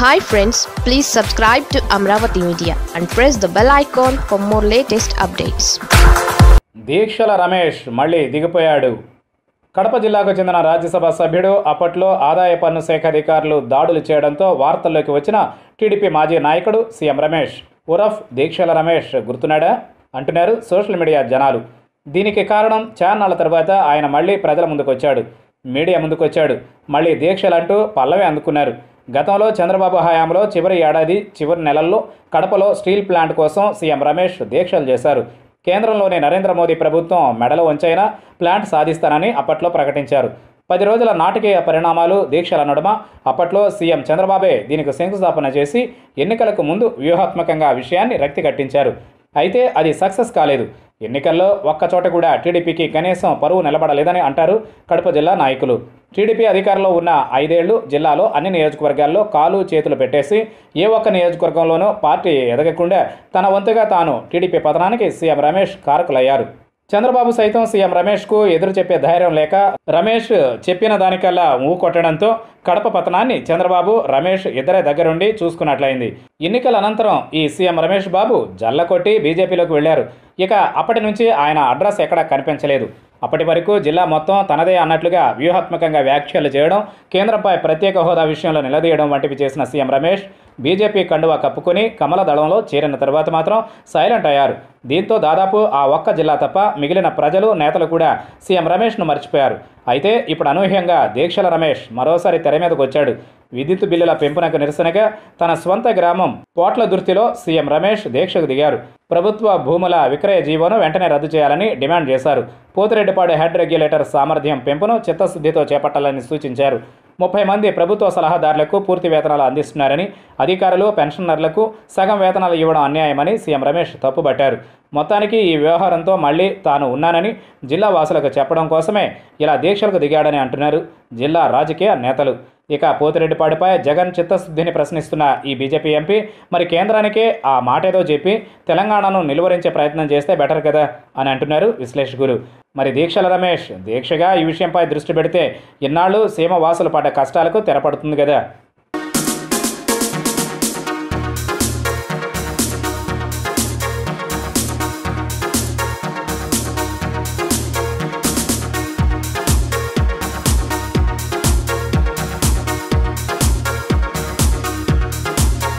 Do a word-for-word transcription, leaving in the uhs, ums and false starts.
Hi friends, please subscribe to Amravati Media and press the bell icon for more latest updates. Deekshal Ramesh Malli Digipoyadu. Kadapa జిల్లాకు చెందిన రాజ్యసభ సభ్యుడు అప్పట్లో ఆదాయ పన్ను శాఖ అధికారులు దాడులు చేయడంతో వార్తల్లోకి వచ్చిన టీడీపీ మాజీ నాయకుడు సీఎం రమేష్ ఉరఫ్ దీక్షల రమేష్ గుర్తున్నాడా అంటున్నారు సోషల్ మీడియా జనాలు. దీనికి కారణం ఛానళ్ల తర్వాత ఆయన మళ్ళీ ప్రజల ముందుకు వచ్చాడు, మీడియా ముందుకు వచ్చాడు, మళ్ళీ దీక్షలంటూ పల్లవి అందుకున్నారు. గతంలో చంద్రబాబు హయాంలో చివరి ఏడాది చివరి నెలల్లో కడపలో స్టీల్ ప్లాంట్ కోసం సీఎం రమేష్ దీక్షలు చేశారు. కేంద్రంలోని నరేంద్ర మోదీ ప్రభుత్వం మెడల వంచైనా ప్లాంట్ సాధిస్తానని అప్పట్లో ప్రకటించారు. పది రోజుల నాటకీయ పరిణామాలు దీక్షల నడుమ అప్పట్లో సీఎం చంద్రబాబే దీనికి శంకుస్థాపన చేసి ఎన్నికలకు ముందు వ్యూహాత్మకంగా విషయాన్ని రక్తి కట్టించారు. అయితే అది సక్సెస్ కాలేదు. ఎన్నికల్లో ఒక్కచోట కూడా టీడీపీకి కనీసం పరువు నిలబడలేదని అంటారు కడప జిల్లా నాయకులు. టీడీపీ అధికారంలో ఉన్న ఐదేళ్లు జిల్లాలో అన్ని నియోజకవర్గాల్లో కాలు చేతులు పెట్టేసి ఏ ఒక్క నియోజకవర్గంలోనూ పార్టీ ఎదగకుండా తన వంతుగా తాను టీడీపీ పతనానికి సీఎం రమేష్ కారకులయ్యారు. చంద్రబాబు సైతం సీఎం రమేష్కు ఎదురు చెప్పే ధైర్యం లేక రమేష్ చెప్పిన దానికల్లా ఊ కొట్టడంతో కడప పతనాన్ని చంద్రబాబు రమేష్ ఇద్దరే దగ్గరుండి చూసుకున్నట్లయింది. ఎన్నికల అనంతరం ఈ సీఎం రమేష్ బాబు జల్లకొట్టి బీజేపీలోకి వెళ్లారు. ఇక అప్పటి నుంచి ఆయన అడ్రస్ ఎక్కడా కనిపించలేదు. అప్పటి వరకు జిల్లా మొత్తం తనదే అన్నట్లుగా వ్యూహాత్మకంగా వ్యాఖ్యలు చేయడం, కేంద్రంపై ప్రత్యేక హోదా విషయంలో నిలదీయడం వంటివి చేసిన సీఎం రమేష్ బీజేపీ కండువా కప్పుకొని కమల దళంలో చేరిన తర్వాత మాత్రం సైలెంట్ అయ్యారు. దీంతో దాదాపు ఆ ఒక్క జిల్లా తప్ప మిగిలిన ప్రజలు, నేతలు కూడా సీఎం రమేష్ను మర్చిపోయారు. అయితే ఇప్పుడు అనూహ్యంగా దీక్షల రమేష్ మరోసారి తెర మీదకు వచ్చాడు. విద్యుత్ బిల్లుల పెంపునకు నిరసనగా తన స్వంత గ్రామం పోట్ల దుర్తిలో సీఎం రమేష్ దీక్షకు దిగారు. ప్రభుత్వ భూముల విక్రయ జీవోను వెంటనే రద్దు చేయాలని డిమాండ్ చేశారు. పోతిరెడ్డిపాడు హెడ్ రెగ్యులేటర్ సామర్థ్యం పెంపును చిత్తశుద్ధితో చేపట్టాలని సూచించారు. ముప్పై మంది ప్రభుత్వ సలహాదారులకు పూర్తి వేతనాలు అందిస్తున్నారని, అధికారులు పెన్షనర్లకు సగం వేతనాలు ఇవ్వడం అన్యాయమని సీఎం రమేష్ తప్పుబట్టారు. మొత్తానికి ఈ వ్యవహారంతో మళ్లీ తాను ఉన్నానని జిల్లా వాసులకు చెప్పడం కోసమే ఇలా దీక్షలకు దిగాడని అంటున్నారు జిల్లా రాజకీయ నేతలు. ఇక పోతిరెడ్డిపాడుపై జగన్ చిత్తశుద్ధిని ప్రశ్నిస్తున్న ఈ బీజేపీ ఎంపీ మరి కేంద్రానికే ఆ మాటేదో చెప్పి తెలంగాణను నిలువరించే ప్రయత్నం చేస్తే బెటర్ కదా అని అంటున్నారు విశ్లేషకులు. మరి దీక్షల రమేష్ దీక్షగా ఈ విషయంపై దృష్టి పెడితే ఇన్నాళ్ళు సీమ వాసులు పడ్డ కష్టాలకు తెరపడుతుంది కదా.